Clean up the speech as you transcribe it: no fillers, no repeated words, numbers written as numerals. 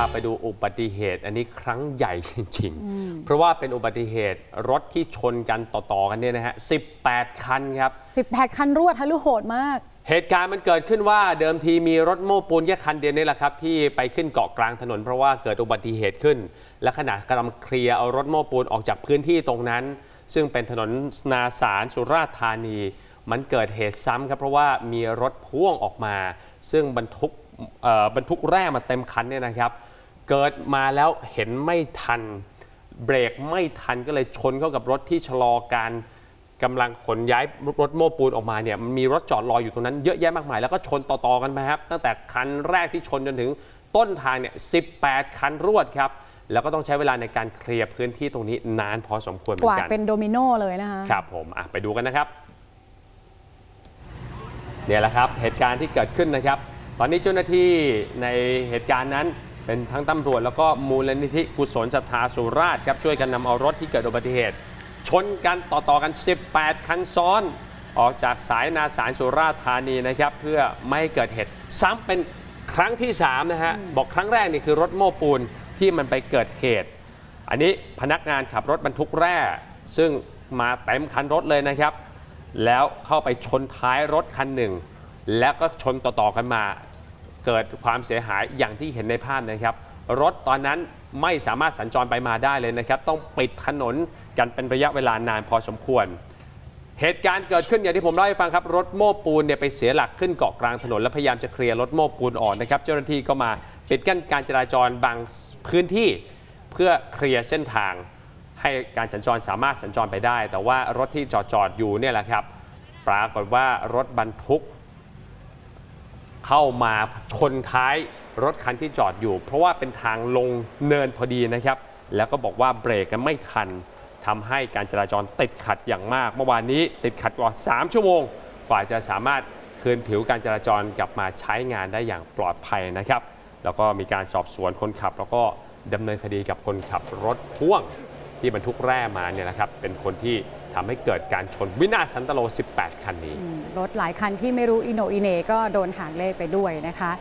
าไปดูอุบัติเหตุอันนี้ครั้งใหญ่จริงๆเพราะว่าเป็นอุบัติเหตุรถที่ชนกันต่อๆกันเนี่ยนะฮะ18คันครับ18คันรวดทะลุโหดมากเหตุการณ์มันเกิดขึ้นว่าเดิมทีมีรถโม้ปูนแค่คันเดียวนี่แหละครับที่ไปขึ้นเกาะกลางถนนเพราะว่าเกิดอุบัติเหตุขึ้นและขณะกำลังเคลียร์เอารถโม้ปูนออกจากพื้นที่ตรงนั้นซึ่งเป็นถนนนาสารสุราษฎร์ธานีมันเกิดเหตุซ้ำครับเพราะว่ามีรถพ่วงออกมาซึ่งบรรทุกแร่มาเต็มคันเนี่ยนะครับเกิดมาแล้วเห็นไม่ทันเบรกไม่ทันก็เลยชนเข้ากับรถที่ชะลอการกำลังขนย้ายรถโม้ปูนออกมาเนี่ยมีรถจอดรออยู่ตรงนั้นเยอะแยะมากมายแล้วก็ชนต่อๆกันมาครับตั้งแต่คันแรกที่ชนจนถึงต้นทางเนี่ย18คันรวดครับแล้วก็ต้องใช้เวลาในการเคลียร์พื้นที่ตรงนี้นานพอสมควรเหมือนกันเป็นโดมิโนเลยนะคะครับผมไปดูกันนะครับเนี่ยแหละครับเหตุการณ์ที่เกิดขึ้นนะครับตอนนี้เจ้าหน้าที่ในเหตุการณ์นั้นเป็นทั้งตำรวจแล้วก็มูลนิธิกุศลศรัทธาสุราษฎร์ครับช่วยกันนำเอารถที่เกิดอุบัติเหตุชนกันต่อๆกัน18คันซ้อนออกจากสายนาสารสุราษฎร์ธานีนะครับเพื่อไม่ให้เกิดเหตุซ้ำเป็นครั้งที่3นะฮะบอกครั้งแรกนี่คือรถโม้ปูนที่มันไปเกิดเหตุอันนี้พนักงานขับรถบรรทุกแร่ซึ่งมาเต็มคันรถเลยนะครับแล้วเข้าไปชนท้ายรถคันหนึ่งแล้วก็ชนต่อๆกันมาเกิดความเสียหายอย่างที่เห็นในภาพนะครับรถตอนนั้นไม่สามารถสัญจรไปมาได้เลยนะครับต้องปิดถนนกันเป็นระยะเวลานานพอสมควรเหตุการณ์เกิดขึ้นอย่างที่ผมเล่าให้ฟังครับรถโม้ปูนเนี่ยไปเสียหลักขึ้นเกาะกลางถนนและพยายามจะเคลียร์รถโม้ปูนออกนะครับเจ้าหน้าที่ก็มาปิดกั้นการจราจรบางพื้นที่เพื่อเคลียร์เส้นทางให้การสัญจรสามารถสัญจรไปได้แต่ว่ารถที่จอดอยู่เนี่ยแหละครับปรากฏว่ารถบรรทุกเข้ามาชนท้ายรถคันที่จอดอยู่เพราะว่าเป็นทางลงเนินพอดีนะครับแล้วก็บอกว่าเบรกกันไม่ทันทำให้การจราจรติดขัดอย่างมากเมื่อวานนี้ติดขัดกว่า3ชั่วโมงกว่าจะสามารถคืนผิวการจราจรกลับมาใช้งานได้อย่างปลอดภัยนะครับแล้วก็มีการสอบสวนคนขับแล้วก็ดำเนินคดีกับคนขับรถพ่วงที่บรรทุกแร่มาเนี่ยนะครับเป็นคนที่ทำให้เกิดการชนวินาศสันตโล18คันนี้รถหลายคันที่ไม่รู้อิโหน่อิเหน่ก็โดนหางเลขไปด้วยนะคะ